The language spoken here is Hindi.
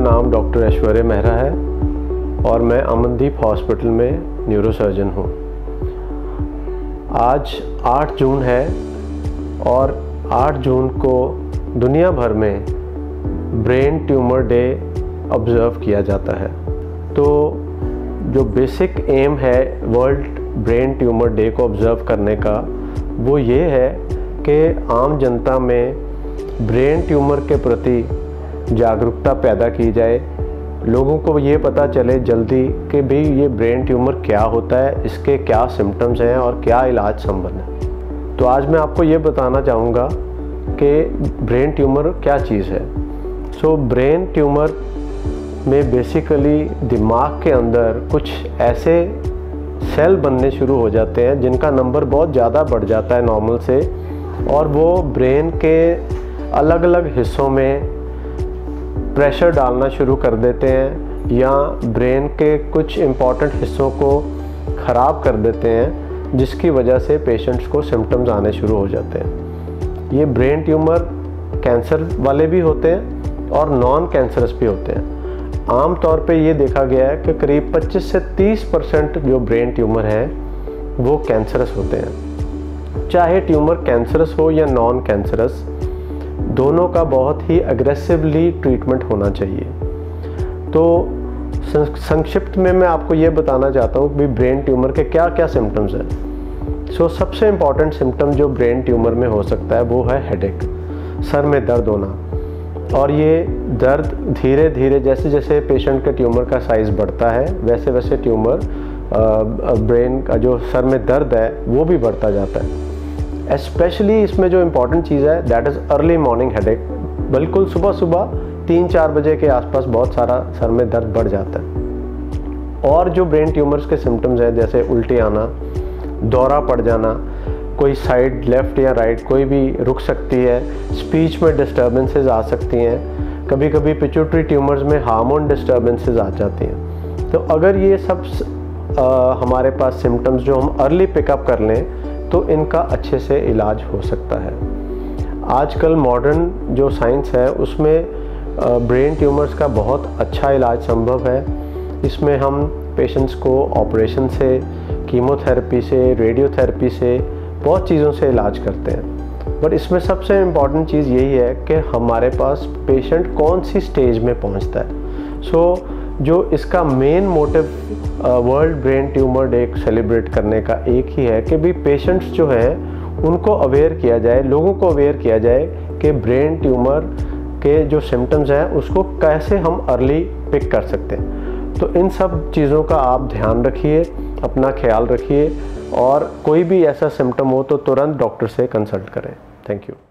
नाम डॉक्टर ऐश्वर्य मेहरा है और मैं अमनदीप हॉस्पिटल में न्यूरोसर्जन हूँ। आज 8 जून है और 8 जून को दुनिया भर में ब्रेन ट्यूमर डे ऑब्ज़र्व किया जाता है। तो जो बेसिक एम है वर्ल्ड ब्रेन ट्यूमर डे को ऑब्ज़र्व करने का, वो ये है कि आम जनता में ब्रेन ट्यूमर के प्रति जागरूकता पैदा की जाए, लोगों को ये पता चले जल्दी कि भी ये ब्रेन ट्यूमर क्या होता है, इसके क्या सिम्टम्स हैं और क्या इलाज संबंध है। तो आज मैं आपको ये बताना चाहूँगा कि ब्रेन ट्यूमर क्या चीज़ है। सो ब्रेन ट्यूमर में बेसिकली दिमाग के अंदर कुछ ऐसे सेल बनने शुरू हो जाते हैं जिनका नंबर बहुत ज़्यादा बढ़ जाता है नॉर्मल से, और वो ब्रेन के अलग अलग हिस्सों में प्रेशर डालना शुरू कर देते हैं या ब्रेन के कुछ इम्पॉर्टेंट हिस्सों को ख़राब कर देते हैं, जिसकी वजह से पेशेंट्स को सिम्टम्स आने शुरू हो जाते हैं। ये ब्रेन ट्यूमर कैंसर वाले भी होते हैं और नॉन कैंसरस भी होते हैं। आम तौर पे ये देखा गया है कि करीब 25 से 30% जो ब्रेन ट्यूमर हैं वो कैंसरस होते हैं। चाहे ट्यूमर कैंसरस हो या नॉन कैंसरस, दोनों का बहुत ही अग्रेसिवली ट्रीटमेंट होना चाहिए। तो संक्षिप्त में मैं आपको ये बताना चाहता हूँ कि ब्रेन ट्यूमर के क्या क्या सिम्टम्स हैं। सो सबसे इम्पॉर्टेंट सिम्टम जो ब्रेन ट्यूमर में हो सकता है वो है हेडेक, सर में दर्द होना। और ये दर्द धीरे धीरे जैसे जैसे पेशेंट के ट्यूमर का साइज़ बढ़ता है वैसे वैसे ट्यूमर ब्रेन का जो सर में दर्द है वो भी बढ़ता जाता है। स्पेशली इसमें जो इम्पॉर्टेंट चीज़ है that is early morning headache. बिल्कुल सुबह सुबह 3-4 बजे के आसपास बहुत सारा सर में दर्द बढ़ जाता है। और जो ब्रेन ट्यूमर्स के सिम्टम्स हैं जैसे उल्टी आना, दौरा पड़ जाना, कोई साइड लेफ़्ट या राइट कोई भी रुक सकती है, स्पीच में डिस्टर्बेंसेज आ सकती हैं, कभी कभी पिच्यूटरी ट्यूमर्स में हार्मोन डिस्टर्बेंसेज आ जाती हैं। तो अगर ये सब हमारे पास सिम्टम्स जो हम अर्ली पिकअप कर लें तो इनका अच्छे से इलाज हो सकता है। आजकल मॉडर्न जो साइंस है उसमें ब्रेन ट्यूमर्स का बहुत अच्छा इलाज संभव है। इसमें हम पेशेंट्स को ऑपरेशन से, कीमोथेरेपी से, रेडियोथेरेपी से, बहुत चीज़ों से इलाज करते हैं। बट इसमें सबसे इम्पॉर्टेंट चीज़ यही है कि हमारे पास पेशेंट कौन सी स्टेज में पहुंचता है। सो जो इसका main motive world brain tumour day celebrate करने का एक ही है कि भी पेशेंट्स जो हैं उनको अवेयर किया जाए, लोगों को अवेयर किया जाए कि ब्रेन ट्यूमर के जो सिम्टम्स हैं उसको कैसे हम अर्ली पिक कर सकते हैं। तो इन सब चीज़ों का आप ध्यान रखिए, अपना ख्याल रखिए, और कोई भी ऐसा सिम्टम हो तो तुरंत डॉक्टर से कंसल्ट करें। Thank you.